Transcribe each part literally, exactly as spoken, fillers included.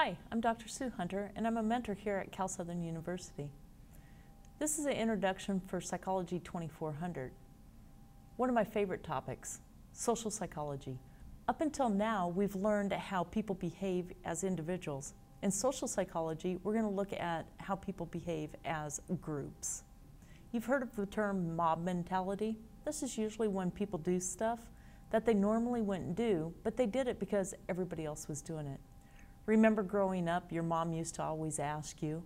Hi, I'm Doctor Sue Hunter, and I'm a mentor here at Cal Southern University. This is an introduction for Psychology twenty-four hundred. One of my favorite topics, social psychology. Up until now, we've learned how people behave as individuals. In social psychology, we're going to look at how people behave as groups. You've heard of the term mob mentality. This is usually when people do stuff that they normally wouldn't do, but they did it because everybody else was doing it. Remember growing up, your mom used to always ask you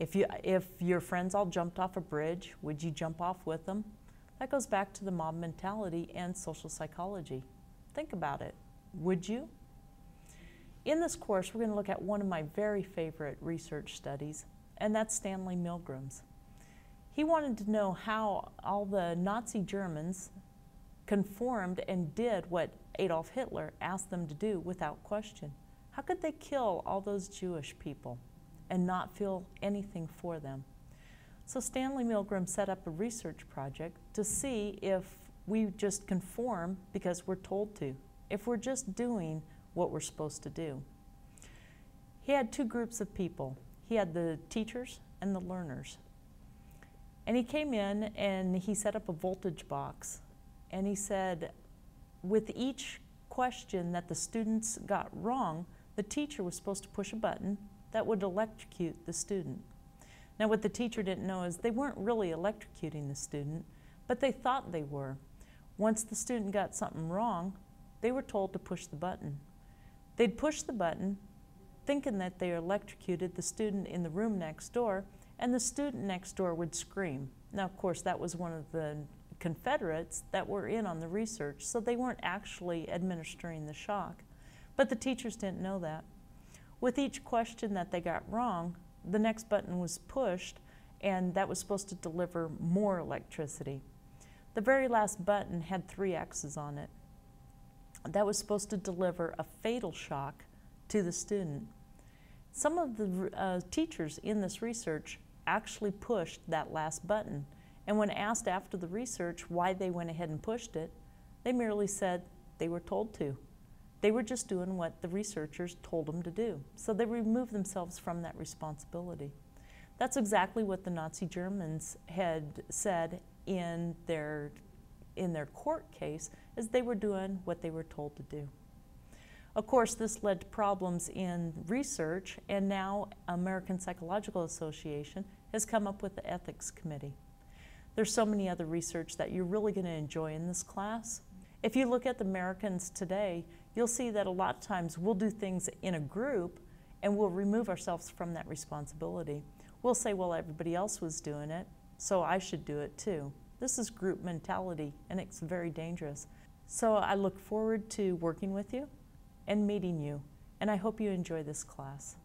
if, you, if your friends all jumped off a bridge, would you jump off with them? That goes back to the mob mentality and social psychology. Think about it. Would you? In this course, we're going to look at one of my very favorite research studies, and that's Stanley Milgram's. He wanted to know how all the Nazi Germans conformed and did what Adolf Hitler asked them to do without question. How could they kill all those Jewish people and not feel anything for them? So Stanley Milgram set up a research project to see if we just conform because we're told to, if we're just doing what we're supposed to do. He had two groups of people. He had the teachers and the learners. And he came in and he set up a voltage box, and he said with each question that the students got wrong, the teacher was supposed to push a button that would electrocute the student. Now what the teacher didn't know is they weren't really electrocuting the student, but they thought they were. Once the student got something wrong, they were told to push the button. They'd push the button thinking that they electrocuted the student in the room next door, and the student next door would scream. Now of course that was one of the Confederates that were in on the research, so they weren't actually administering the shock. But the teachers didn't know that. With each question that they got wrong, the next button was pushed, and that was supposed to deliver more electricity. The very last button had three X's on it. That was supposed to deliver a fatal shock to the student. Some of the uh, teachers in this research actually pushed that last button. And when asked after the research why they went ahead and pushed it, they merely said they were told to. They were just doing what the researchers told them to do. So they removed themselves from that responsibility. That's exactly what the Nazi Germans had said in their, in their court case, is they were doing what they were told to do. Of course, this led to problems in research, and now American Psychological Association has come up with the Ethics Committee. There's so many other research that you're really going to enjoy in this class. If you look at the Americans today, you'll see that a lot of times we'll do things in a group and we'll remove ourselves from that responsibility. We'll say, well, everybody else was doing it, so I should do it too. This is group mentality, and it's very dangerous. So I look forward to working with you and meeting you, and I hope you enjoy this class.